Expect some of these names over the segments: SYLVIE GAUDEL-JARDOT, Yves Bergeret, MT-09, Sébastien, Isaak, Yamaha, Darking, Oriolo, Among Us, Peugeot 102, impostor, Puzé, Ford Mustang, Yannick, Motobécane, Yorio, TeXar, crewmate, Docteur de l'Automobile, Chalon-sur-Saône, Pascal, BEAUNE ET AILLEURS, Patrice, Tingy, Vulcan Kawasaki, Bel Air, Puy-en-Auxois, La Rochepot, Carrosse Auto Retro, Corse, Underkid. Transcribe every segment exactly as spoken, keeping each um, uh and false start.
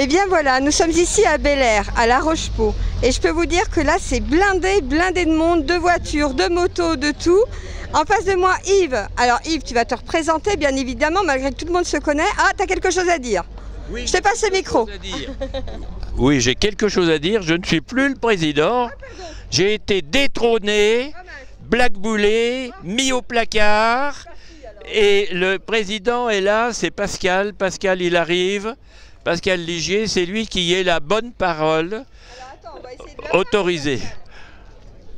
Et bien voilà, nous sommes ici à Bel Air, à La Rochepot. Et je peux vous dire que là, c'est blindé, blindé de monde, de voitures, de motos, de tout. En face de moi, Yves. Alors Yves, tu vas te représenter, bien évidemment, malgré que tout le monde se connaît. Ah, tu as quelque chose à dire? Oui, je te passe le micro. Oui, j'ai quelque chose à dire. Je ne suis plus le président. Ah, j'ai été détrôné, ah, blackboulé, ah, mis au placard. Parti, et le président est là, c'est Pascal. Pascal, il arrive. Pascal Ligier, c'est lui qui est la bonne parole. Alors, attends, on va essayer de autorisée.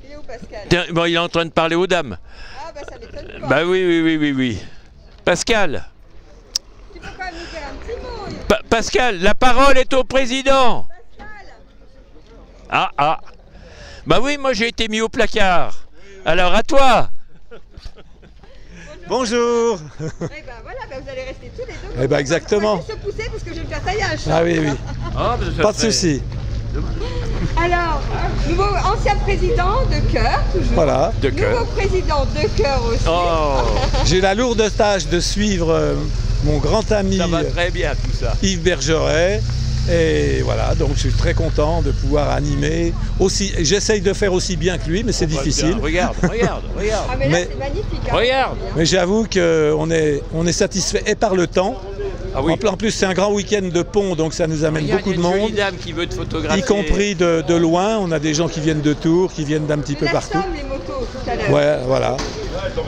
Il est où, Pascal? Bon, il est en train de parler aux dames. Ah, bah ça m'étonne pas. Bah oui, oui, oui, oui, oui. Pascal. Tu peux pas nous dire un petit mot, il... pa Pascal, la parole est au président. Pascal. Ah, ah. Bah oui, moi j'ai été mis au placard. Oui, oui. Alors, à toi. Bonjour. Eh ben voilà, ben vous allez rester tous les deux. Eh ben exactement. Se pousser parce que je vais me faire taillage. Ah oui, oui. Oh, ben pas de souci. Alors, nouveau ancien président de cœur, toujours. Voilà. De cœur. Nouveau président de cœur aussi. Oh. J'ai la lourde tâche de suivre euh, mon grand ami. Ça va très bien tout ça. Yves Bergeret. Et voilà, donc je suis très content de pouvoir animer. Aussi, j'essaye de faire aussi bien que lui, mais c'est difficile. Regarde, regarde, regarde. Ah mais là, c'est magnifique. Hein. Regarde. Mais j'avoue qu'on est, on est satisfait et par le temps. Ah oui. En plus, c'est un grand week-end de pont, donc ça nous amène regarde, beaucoup de monde. Il y a une jolie dame qui veut te photographier. Y compris de, de loin. On a des gens qui viennent de Tours, qui viennent d'un petit peu partout. Somme, les motos, tout à l'heure. Ouais, voilà.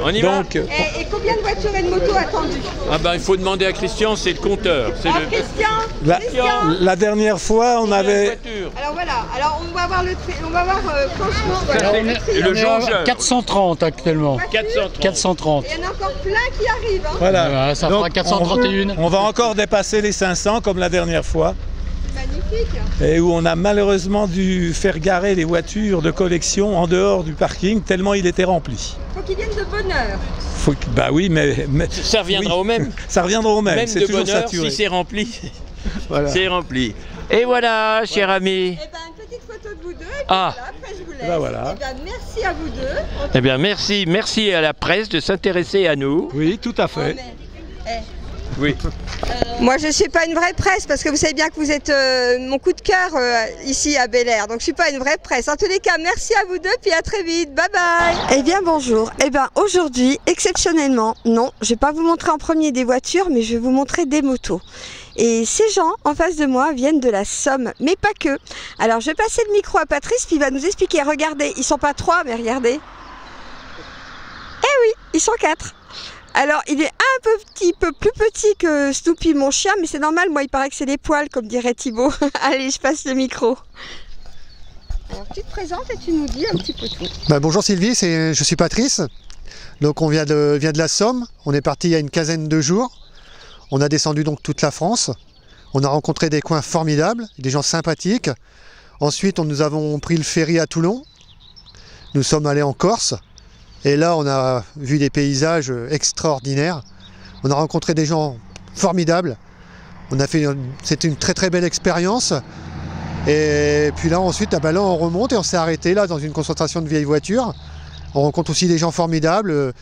On y donc, va. Et, et combien de voitures et de motos attendues? Ah ben, il faut demander à Christian, c'est le compteur. Ah, le... Christian, la, Christian la dernière fois, on avait... Alors voilà, alors on va voir le... On va voir, euh, franchement, voilà, on est, le joncheur. quatre cent trente actuellement. quatre cent trente. quatre cent trente. Il y en a encore plein qui arrivent. Hein. Voilà, voilà, ça donc, fera quatre cent trente et un. On, on va encore dépasser les cinq cents comme la dernière fois. Magnifique. Et où on a malheureusement dû faire garer les voitures de collection en dehors du parking, tellement il était rempli. Faut qu'ils viennent de bonne heure. Faut que, bah oui, mais... mais ça reviendra oui, au même. Ça reviendra au même, même c'est toujours bonheur, saturé. Si c'est rempli, voilà. C'est rempli. Et voilà, ouais. Cher ami. Et ben, une petite photo de vous deux, et ah. Voilà, après je vous laisse. Ben voilà. Et ben, merci à vous deux. Eh bien, merci, merci à la presse de s'intéresser à nous. Oui, tout à fait. Oh, mais... eh. Oui. Euh... Moi je ne suis pas une vraie presse parce que vous savez bien que vous êtes euh, mon coup de cœur euh, ici à Bel Air, donc je ne suis pas une vraie presse. En tous les cas, merci à vous deux puis à très vite, bye bye. Eh bien bonjour, eh bien aujourd'hui exceptionnellement, non, je ne vais pas vous montrer en premier des voitures mais je vais vous montrer des motos. Et ces gens en face de moi viennent de la Somme, mais pas que. Alors je vais passer le micro à Patrice puis il va nous expliquer, regardez, ils ne sont pas trois mais regardez. Eh oui, ils sont quatre. Alors, il est un peu, petit peu plus petit que Snoopy, mon chien, mais c'est normal, moi, il paraît que c'est des poils, comme dirait Thibaut. Allez, je passe le micro. Alors, tu te présentes et tu nous dis un petit peu tout. Bah, bonjour Sylvie, je suis Patrice. Donc, on vient de, vient de la Somme. On est parti il y a une quinzaine de jours. On a descendu donc toute la France. On a rencontré des coins formidables, des gens sympathiques. Ensuite, on, nous avons pris le ferry à Toulon. Nous sommes allés en Corse. Et là, on a vu des paysages extraordinaires. On a rencontré des gens formidables. On a fait, c'était une très très belle expérience. Et puis là, ensuite, ah ben là, on remonte et on s'est arrêté là dans une concentration de vieilles voitures. On rencontre aussi des gens formidables.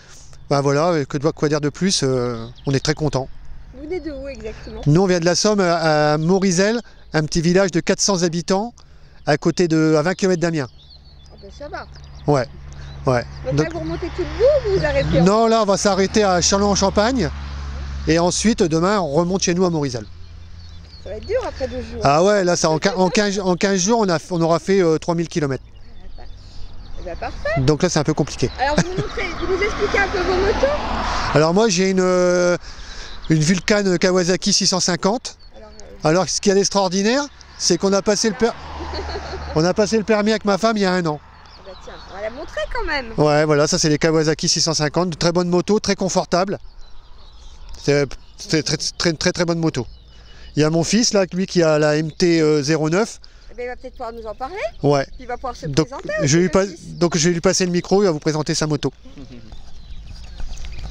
Ben voilà, que quoi dire de plus, on est très contents. Vous venez de où exactement? Nous, on vient de la Somme, à Morizel, un petit village de quatre cents habitants, à côté de, à vingt kilomètres d'Amiens. Ah ben ça va. Ouais. Ouais. Donc, donc là, vous remontez tout debout ou vous arrêtez? Non, là, on va s'arrêter à Châlon-en-Champagne. Et ensuite, demain, on remonte chez nous à Morizel. Ça va être dur après deux jours. Ah ouais, là, ça, en, en, quinze, en quinze jours, on, a, on aura fait euh, trois mille kilomètres. Eh bien, parfait. Donc là, c'est un peu compliqué. Alors, vous nous, montrez, vous nous expliquez un peu vos motos? Alors, moi, j'ai une, euh, une Vulcan Kawasaki six cent cinquante. Alors, euh... Alors ce qui est extraordinaire, c'est qu'on a passé le per... on a passé le permis avec ma femme il y a un an. Tiens, on va la montrer quand même. Ouais, voilà, ça c'est les Kawasaki six cent cinquante, de très bonnes motos, très confortables. C'est très très, très très bonne moto. Il y a mon fils là, lui qui a la M T zéro neuf. Eh bien, il va peut-être pouvoir nous en parler. Ouais. Il va pouvoir se donc, présenter. Je lui pas, donc je vais lui passer le micro, il va vous présenter sa moto.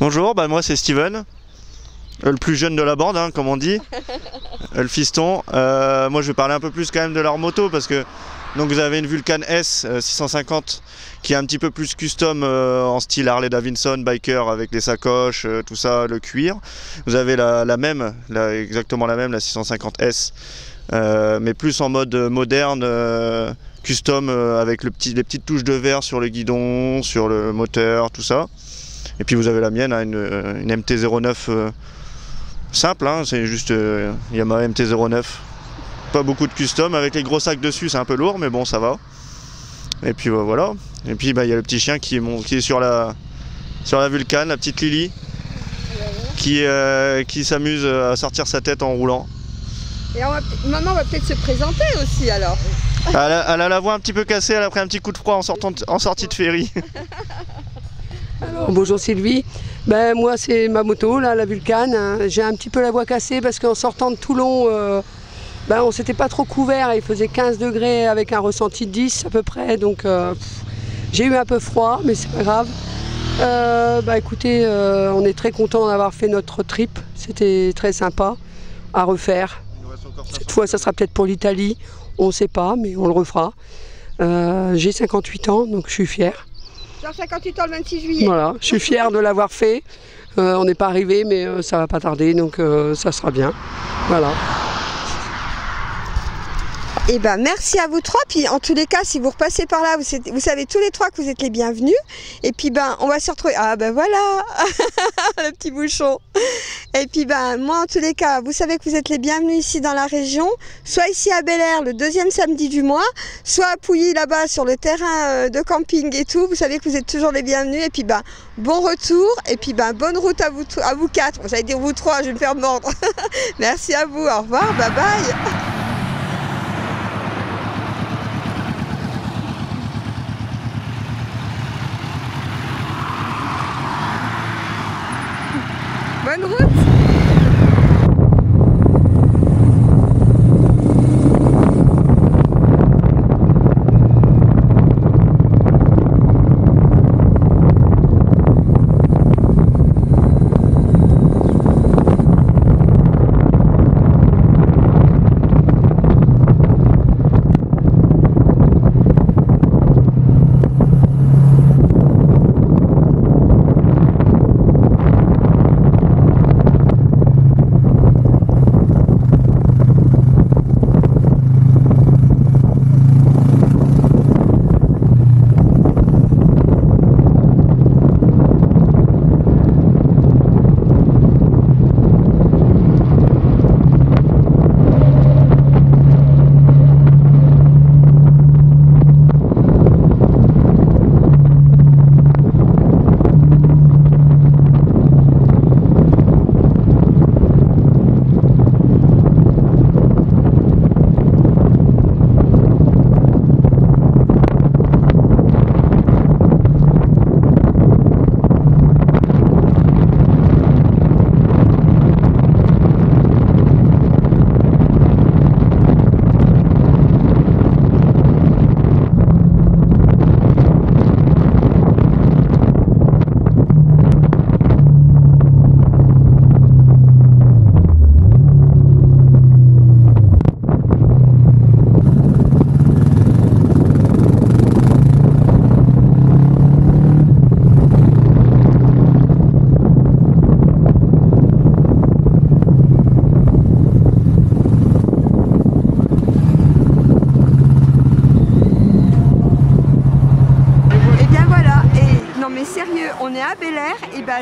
Bonjour, bah, moi c'est Steven, le plus jeune de la bande, hein, comme on dit, le fiston. Euh, moi je vais parler un peu plus quand même de leur moto parce que Donc vous avez une Vulcan S six cent cinquante qui est un petit peu plus custom euh, en style Harley-Davidson, biker, avec les sacoches, euh, tout ça, le cuir. Vous avez la, la même, la, exactement la même, la six cent cinquante S, euh, mais plus en mode moderne, euh, custom, euh, avec le petit, les petites touches de verre sur le guidon, sur le moteur, tout ça. Et puis vous avez la mienne, hein, une, une M T zéro neuf euh, simple, hein, c'est juste euh, Yamaha M T zéro neuf. Pas beaucoup de custom, avec les gros sacs dessus c'est un peu lourd mais bon ça va. Et puis bah, voilà, et puis bah, y a le petit chien qui est, mon, qui est sur la sur la Vulcan, la petite Lily qui, euh, qui s'amuse à sortir sa tête en roulant. Et on va, maman va peut-être se présenter aussi alors. Elle a, elle a la voix un petit peu cassée, elle a pris un petit coup de froid en, sortant, en sortie de ferry. Alors. Bonjour Sylvie, ben, moi c'est ma moto là, la Vulcan, hein. J'ai un petit peu la voix cassée parce qu'en sortant de Toulon euh, ben, on s'était pas trop couvert, il faisait quinze degrés avec un ressenti de dix à peu près, donc euh, j'ai eu un peu froid, mais c'est pas grave. Euh, ben, écoutez, euh, on est très content d'avoir fait notre trip, c'était très sympa à refaire. Cette fois ça sera peut-être pour l'Italie, on sait pas, mais on le refera. Euh, j'ai cinquante-huit ans, donc je suis fière. Genre cinquante-huit ans le vingt-six juillet. Voilà, je suis fière de l'avoir fait, euh, on n'est pas arrivé, mais euh, ça va pas tarder, donc euh, ça sera bien, voilà. Eh ben, merci à vous trois, puis en tous les cas si vous repassez par là, vous, vous savez tous les trois que vous êtes les bienvenus, et puis ben on va se retrouver, ah ben voilà, le petit bouchon, et puis ben moi en tous les cas vous savez que vous êtes les bienvenus ici dans la région, soit ici à Bel Air le deuxième samedi du mois, soit à Pouilly là-bas sur le terrain de camping et tout, vous savez que vous êtes toujours les bienvenus, et puis ben bon retour, et puis ben bonne route à vous, à vous quatre, j'allais dire vous trois, je vais me faire mordre, merci à vous, au revoir, bye bye. Bonne route.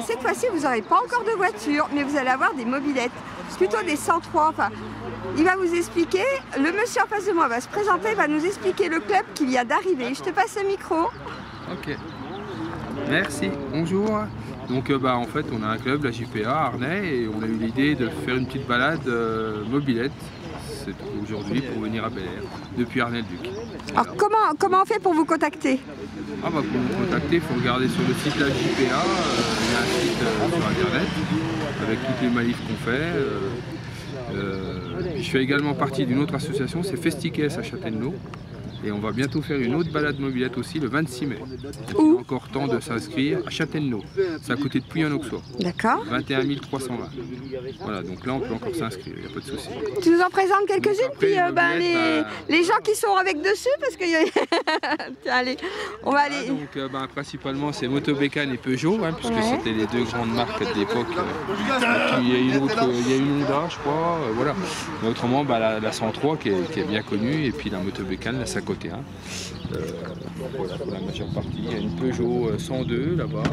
Cette fois-ci, vous n'aurez pas encore de voiture, mais vous allez avoir des mobilettes, plutôt des cent trois. Enfin, il va vous expliquer, le monsieur en face de moi va se présenter, va nous expliquer le club qu'il y a d'arriver. Je te passe le micro. Ok. Merci, bonjour. Donc, euh, bah, en fait, on a un club, la J P A Arnais, et on a eu l'idée de faire une petite balade euh, mobilette aujourd'hui pour venir à Bel Air, depuis Arnel Duc. Alors, comment, comment on fait pour vous contacter? Ah bah pour vous contacter, il faut regarder sur le site la J P A, il y a un site euh, sur internet avec toutes les manifs qu'on fait. Euh, euh, je fais également partie d'une autre association, c'est Festiquès à Châtaignelot, Et on va bientôt faire une autre balade mobilette aussi le vingt-six mai. Où? Encore temps de s'inscrire à Châtaignelot. C'est à côté de Puy-en-Auxois. D'accord. vingt et un mille trois cent vingt. Voilà, donc là on peut encore s'inscrire, il n'y a pas de souci. Tu nous en présentes quelques-unes, puis euh, bah, les, bah... les gens qui sont avec dessus, parce que. Allez, on va aller. Ah, donc euh, bah, principalement c'est Motobécane et Peugeot, hein, puisque ouais. c'était les deux grandes marques de l'époque. Euh, il y a une autre, il y a une Honda, je crois. Euh, voilà. Mais autrement, bah, la, la cent trois qui est, qui est bien connue, et puis la Motobécane, la cinquante et un. Euh, voilà pour la majeure partie. Il y a une Peugeot cent deux là-bas,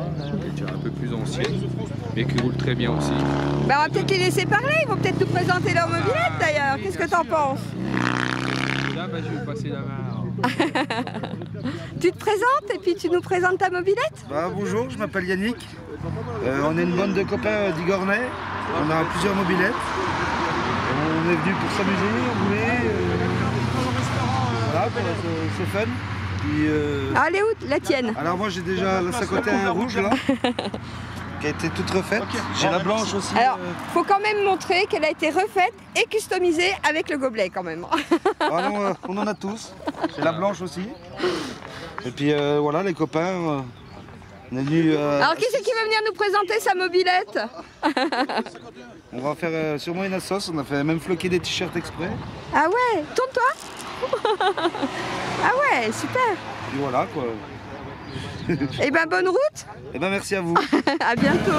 qui est déjà un peu plus ancienne, mais qui roule très bien aussi. Bah, on va peut-être les laisser parler, ils vont peut-être nous présenter leur mobilette ah, d'ailleurs. Qu'est-ce que t'en penses? Là, bah, je vais passer la main. Tu te présentes et puis tu nous présentes ta mobilette. Bah, bonjour, je m'appelle Yannick. Euh, on est une bande de copains euh, d'Igornay. On a plusieurs mobilettes. On est venu pour s'amuser, rouler. Euh... Voilà, bah, c'est fun. Puis, euh... ah, elle est où la tienne? Alors moi j'ai déjà la cinquante et un rouge là. Qui a été toute refaite. J'ai la blanche aussi. Alors, faut quand même montrer qu'elle a été refaite et customisée avec le gobelet quand même. Ah non, euh, on en a tous. J'ai la blanche aussi. Et puis euh, voilà les copains. Euh, on est venus, euh, alors qui c'est qui veut venir nous présenter sa mobilette? On va faire euh, sûrement une assos. On a fait même floquer des t-shirts exprès. Ah ouais, tourne-toi. Ah ouais, super. Et puis voilà quoi. Et ben bonne route. Et ben merci à vous. À bientôt.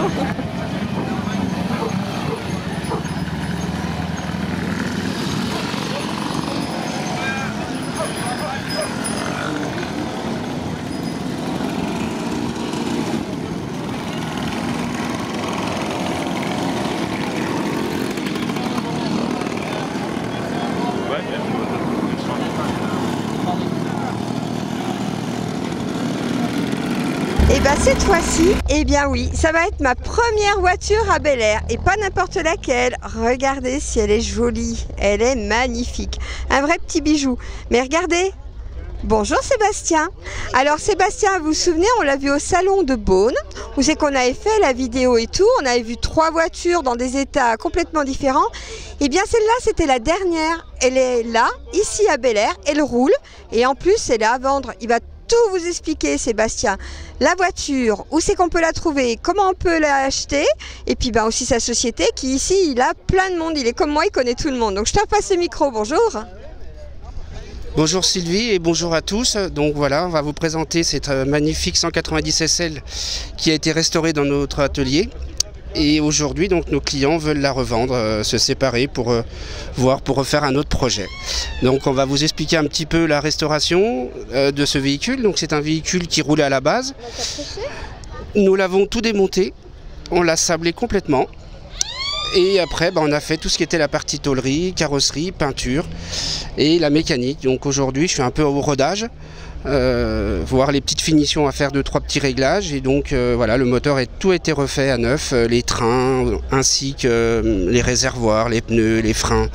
Cette fois-ci, eh bien oui, ça va être ma première voiture à Bel Air et pas n'importe laquelle. Regardez si elle est jolie, elle est magnifique, un vrai petit bijou. Mais regardez, bonjour Sébastien. Alors Sébastien, vous vous souvenez, on l'a vu au salon de Beaune, où c'est qu'on avait fait la vidéo et tout, on avait vu trois voitures dans des états complètement différents. Eh bien celle-là, c'était la dernière, elle est là, ici à Bel Air, elle roule et en plus elle est à vendre, il va tout vous expliquer Sébastien, la voiture, où c'est qu'on peut la trouver, comment on peut la acheter, et puis ben aussi sa société qui ici il a plein de monde, il est comme moi, il connaît tout le monde. Donc je te repasse le micro, bonjour. Bonjour Sylvie et bonjour à tous. Donc voilà, on va vous présenter cette magnifique cent quatre-vingt-dix S L qui a été restaurée dans notre atelier. Et aujourd'hui, donc, nos clients veulent la revendre, euh, se séparer pour euh, voir, pour refaire un autre projet. Donc, on va vous expliquer un petit peu la restauration euh, de ce véhicule. Donc, c'est un véhicule qui roulait à la base. Nous l'avons tout démonté, on l'a sablé complètement. Et après, bah, on a fait tout ce qui était la partie tôlerie, carrosserie, peinture et la mécanique. Donc, aujourd'hui, je suis un peu au rodage. Euh, voir les petites finitions à faire, de trois petits réglages, et donc euh, voilà, le moteur est tout été refait à neuf, euh, les trains ainsi que euh, les réservoirs, les pneus, les freins,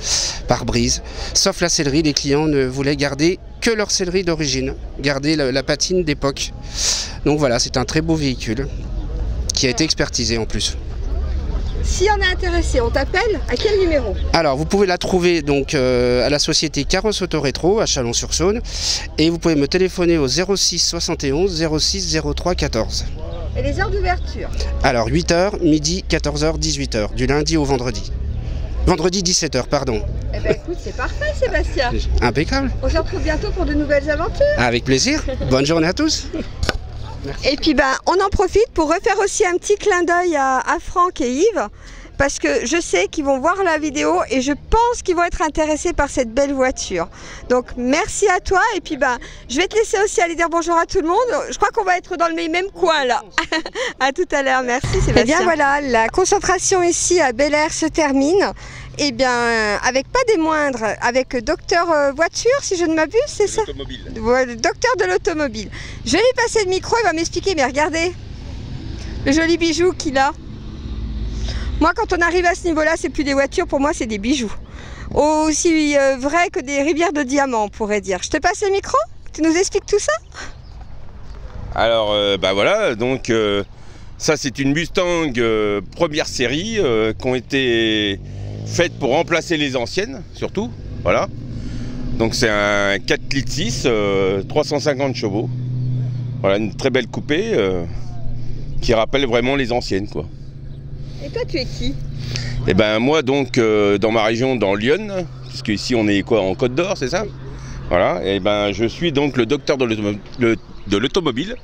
pare-brise, sauf la sellerie. Les clients ne voulaient garder que leur sellerie d'origine, garder la, la patine d'époque. Donc voilà, c'est un très beau véhicule qui a été expertisé en plus. Si on est intéressé, on t'appelle à quel numéro? Alors vous pouvez la trouver donc euh, à la société Carrosse Auto Retro à Chalon-sur-Saône, et vous pouvez me téléphoner au zéro six soixante et onze zéro six zéro trois quatorze. Et les heures d'ouverture? Alors huit heures, midi, quatorze heures, dix-huit heures, du lundi au vendredi. Vendredi dix-sept heures, pardon. Eh ben écoute, c'est parfait Sébastien. Impeccable. On se retrouve bientôt pour de nouvelles aventures. Avec plaisir. Bonne journée à tous. Merci. Et puis ben, on en profite pour refaire aussi un petit clin d'œil à, à Franck et Yves, parce que je sais qu'ils vont voir la vidéo et je pense qu'ils vont être intéressés par cette belle voiture. Donc merci à toi, et puis ben, je vais te laisser aussi aller dire bonjour à tout le monde. Je crois qu'on va être dans le même coin là. À tout à l'heure, merci Sébastien. Et bien voilà, la concentration ici à Bel Air se termine. Eh bien, avec pas des moindres, avec Docteur euh, Voiture, si je ne m'abuse, c'est ça? Le Docteur de l'Automobile. Je vais lui passer le micro, il va m'expliquer, mais regardez le joli bijou qu'il a. Moi, quand on arrive à ce niveau-là, c'est plus des voitures, pour moi, c'est des bijoux. Aussi euh, vrai que des rivières de diamants, on pourrait dire. Je te passe le micro? Tu nous expliques tout ça? Alors, euh, bah voilà, donc, euh, ça, c'est une Mustang euh, première série euh, qui ont été... faite pour remplacer les anciennes, surtout, voilà. Donc c'est un quatre litres six, euh, trois cent cinquante chevaux. Voilà, une très belle coupée euh, qui rappelle vraiment les anciennes, quoi. Et toi, tu es qui? Eh ben moi, donc, euh, dans ma région, dans Lyon, parce qu'ici on est quoi, en Côte d'Or, c'est ça? Voilà, et ben je suis donc le docteur de l'automobile.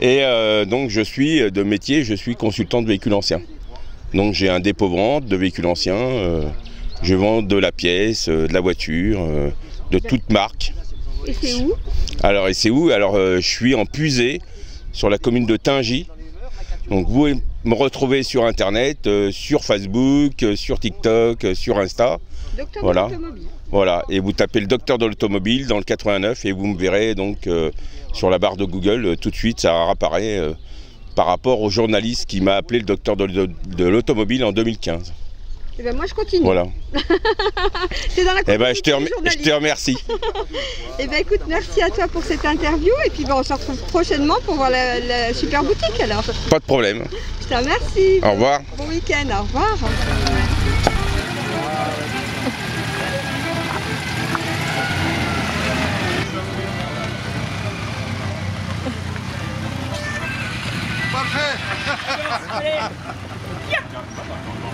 Et euh, donc je suis de métier, je suis consultant de véhicules anciens. Donc j'ai un dépôt vente de véhicules anciens, euh, je vends de la pièce, euh, de la voiture, euh, de toute marque. Et c'est où? Alors et c'est où? Alors euh, je suis en Puzé, sur la commune de Tingy. Donc vous pouvez me retrouver sur internet, euh, sur Facebook, euh, sur TikTok, euh, sur Insta. Docteur voilà. de l'automobile. Voilà, et vous tapez le docteur de l'automobile dans le quatre-vingt-neuf et vous me verrez donc euh, sur la barre de Google, euh, tout de suite ça apparaît euh, par rapport au journaliste qui m'a appelé le docteur de, de, de l'automobile en deux mille quinze. Et ben moi je continue. Voilà. C'est dans la continuité. Et ben je te, rem je te remercie. Et ben écoute, merci à toi pour cette interview et puis ben on se retrouve prochainement pour voir la, la super boutique alors. Pas de problème. Je te remercie. Au revoir. Bon week-end, au revoir. Parfait.